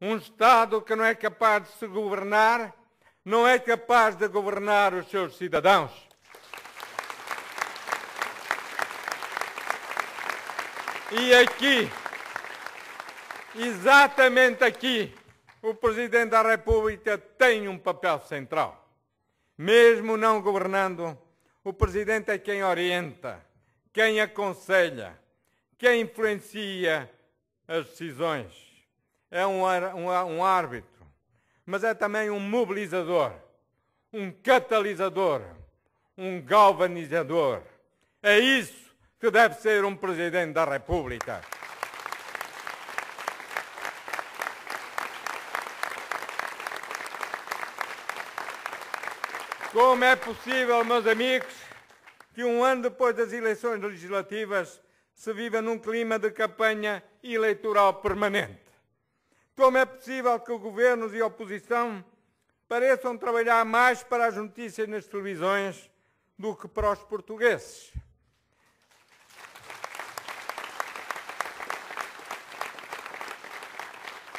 Um Estado que não é capaz de se governar, não é capaz de governar os seus cidadãos. E aqui, exatamente aqui, o Presidente da República tem um papel central. Mesmo não governando, o Presidente é quem orienta, quem aconselha, quem influencia as decisões. É um árbitro, mas é também um mobilizador, um catalisador, um galvanizador. É isso que deve ser um Presidente da República. Como é possível, meus amigos, que um ano depois das eleições legislativas se viva num clima de campanha eleitoral permanente? Como é possível que governos e oposição pareçam trabalhar mais para as notícias nas televisões do que para os portugueses?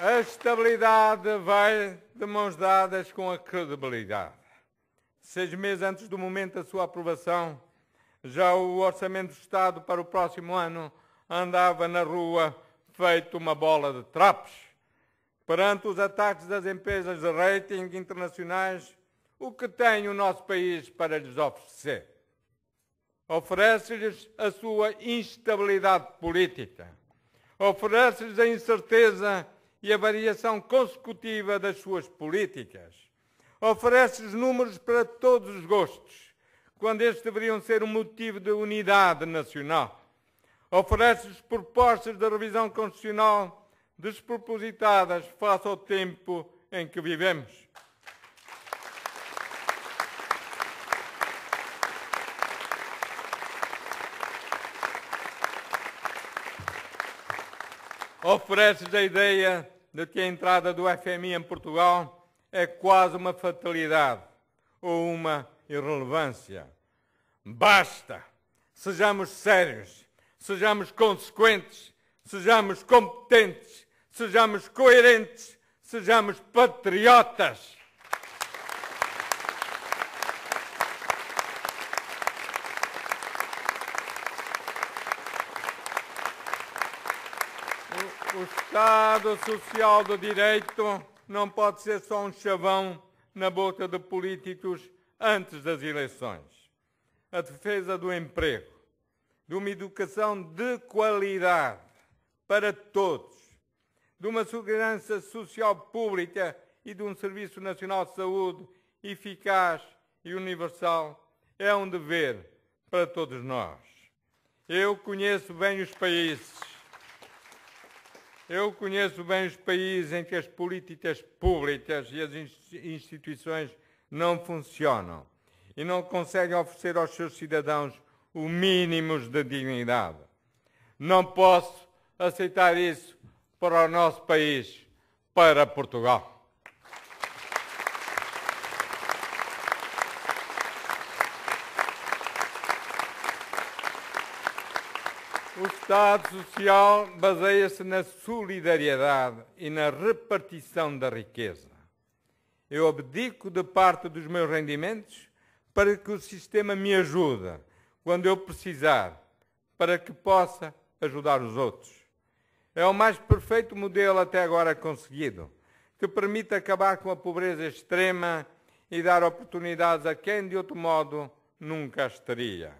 A estabilidade vai de mãos dadas com a credibilidade. 6 meses antes do momento da sua aprovação, já o Orçamento do Estado para o próximo ano andava na rua feito uma bola de trapos. Perante os ataques das empresas de rating internacionais, o que tem o nosso país para lhes oferecer? Oferece-lhes a sua instabilidade política. Oferece-lhes a incerteza e a variação consecutiva das suas políticas. Oferece-lhes números para todos os gostos, quando estes deveriam ser um motivo de unidade nacional. Oferece-lhes propostas de revisão constitucional despropositadas face ao tempo em que vivemos. Oferece-lhes a ideia de que a entrada do FMI em Portugal é quase uma fatalidade ou uma irrelevância. Basta! Sejamos sérios, sejamos consequentes, sejamos competentes, sejamos coerentes, sejamos patriotas. O Estado Social do Direito não pode ser só um chavão na boca de políticos antes das eleições. A defesa do emprego, de uma educação de qualidade para todos, de uma segurança social pública e de um Serviço Nacional de Saúde eficaz e universal é um dever para todos nós. Eu conheço bem os países em que as políticas públicas e as instituições não funcionam e não conseguem oferecer aos seus cidadãos o mínimo de dignidade. Não posso aceitar isso para o nosso país, para Portugal. O Estado Social baseia-se na solidariedade e na repartição da riqueza. Eu abdico de parte dos meus rendimentos para que o sistema me ajude quando eu precisar, para que possa ajudar os outros. É o mais perfeito modelo até agora conseguido, que permite acabar com a pobreza extrema e dar oportunidades a quem de outro modo nunca as teria.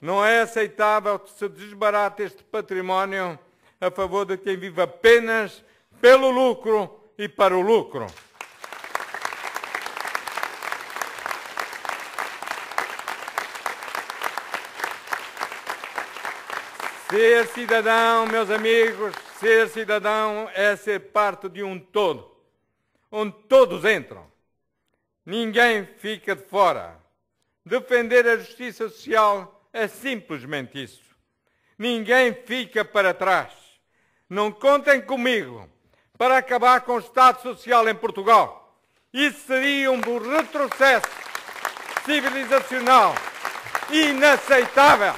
Não é aceitável que se desbarate este património a favor de quem vive apenas pelo lucro e para o lucro. Ser cidadão, meus amigos, ser cidadão é ser parte de um todo, onde todos entram. Ninguém fica de fora. Defender a justiça social é simplesmente isso. Ninguém fica para trás. Não contem comigo para acabar com o Estado Social em Portugal. Isso seria um retrocesso civilizacional inaceitável.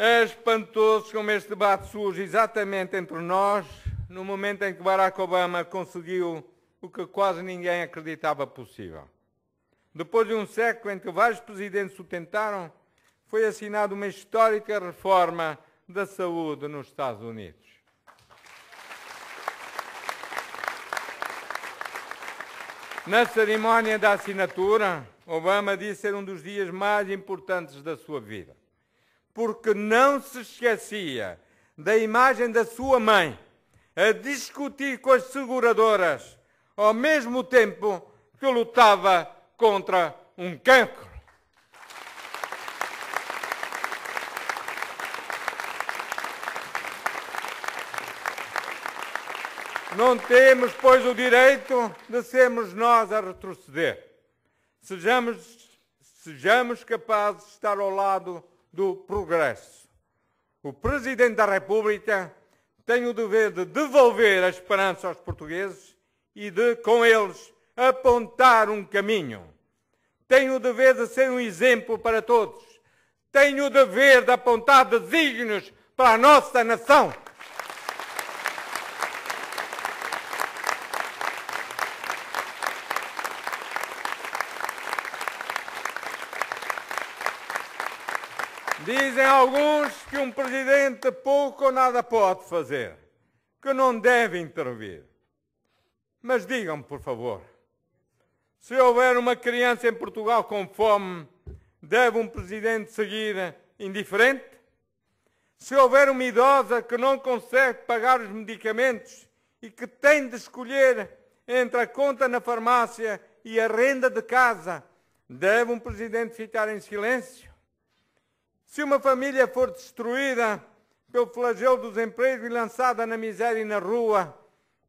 É espantoso como este debate surge exatamente entre nós, no momento em que Barack Obama conseguiu o que quase ninguém acreditava possível. Depois de um século em que vários presidentes o tentaram, foi assinada uma histórica reforma da saúde nos Estados Unidos. Na cerimónia da assinatura, Obama disse ser um dos dias mais importantes da sua vida, porque não se esquecia da imagem da sua mãe a discutir com as seguradoras, ao mesmo tempo que lutava contra um cancro. Não temos, pois, o direito de sermos nós a retroceder. Sejamos capazes de estar ao lado do progresso. O Presidente da República tem o dever de devolver a esperança aos portugueses e de, com eles, apontar um caminho. Tem o dever de ser um exemplo para todos. Tem o dever de apontar desígnios para a nossa nação. Dizem alguns que um presidente pouco ou nada pode fazer, que não deve intervir. Mas digam-me, por favor, se houver uma criança em Portugal com fome, deve um presidente seguir indiferente? Se houver uma idosa que não consegue pagar os medicamentos e que tem de escolher entre a conta na farmácia e a renda de casa, deve um presidente ficar em silêncio? Se uma família for destruída pelo flagelo do desemprego e lançada na miséria e na rua,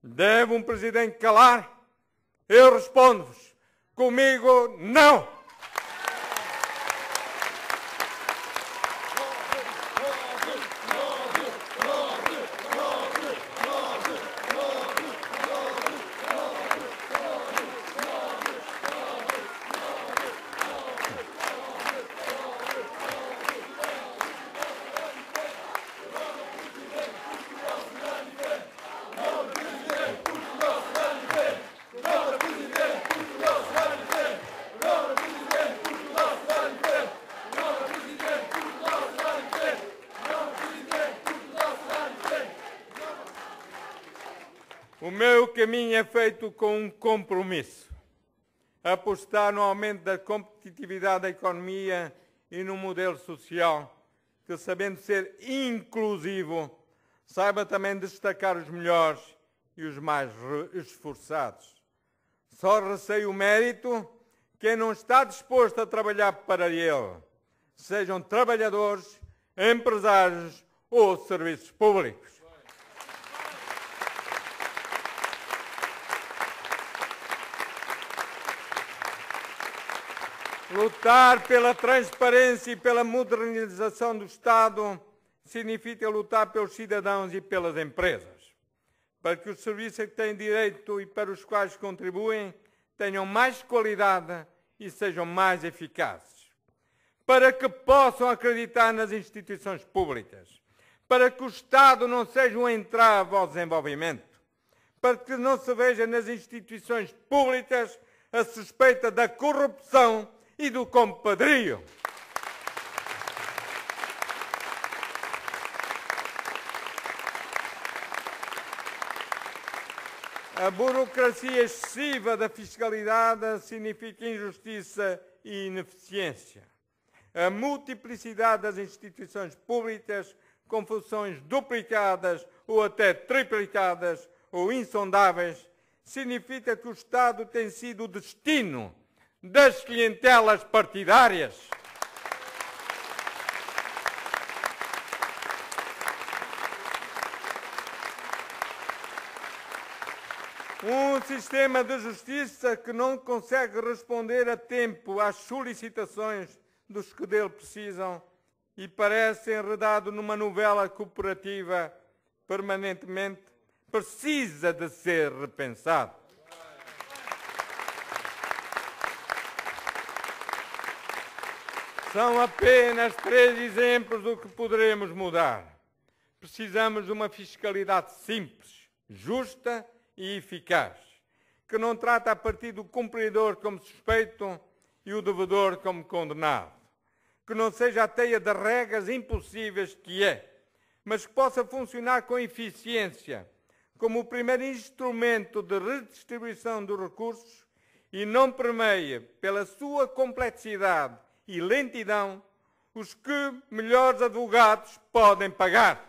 deve um presidente calar? Eu respondo-vos, comigo não! O meu caminho é feito com um compromisso: apostar no aumento da competitividade da economia e no modelo social que, sabendo ser inclusivo, saiba também destacar os melhores e os mais esforçados. Só receio o mérito quem não está disposto a trabalhar para ele, sejam trabalhadores, empresários ou serviços públicos. Lutar pela transparência e pela modernização do Estado significa lutar pelos cidadãos e pelas empresas, para que os serviços que têm direito e para os quais contribuem tenham mais qualidade e sejam mais eficazes, para que possam acreditar nas instituições públicas, para que o Estado não seja um entrave ao desenvolvimento, para que não se veja nas instituições públicas a suspeita da corrupção e do compadrio. A burocracia excessiva da fiscalidade significa injustiça e ineficiência. A multiplicidade das instituições públicas, com funções duplicadas ou até triplicadas ou insondáveis, significa que o Estado tem sido o destino das clientelas partidárias. Um sistema de justiça que não consegue responder a tempo às solicitações dos que dele precisam e parece enredado numa novela cooperativa permanentemente, precisa de ser repensado. São apenas 3 exemplos do que poderemos mudar. Precisamos de uma fiscalidade simples, justa e eficaz, que não trata a partir do cumpridor como suspeito e o devedor como condenado, que não seja a teia de regras impossíveis que é, mas que possa funcionar com eficiência, como o primeiro instrumento de redistribuição dos recursos e não permeia, pela sua complexidade e lentidão, os que melhores advogados podem pagar.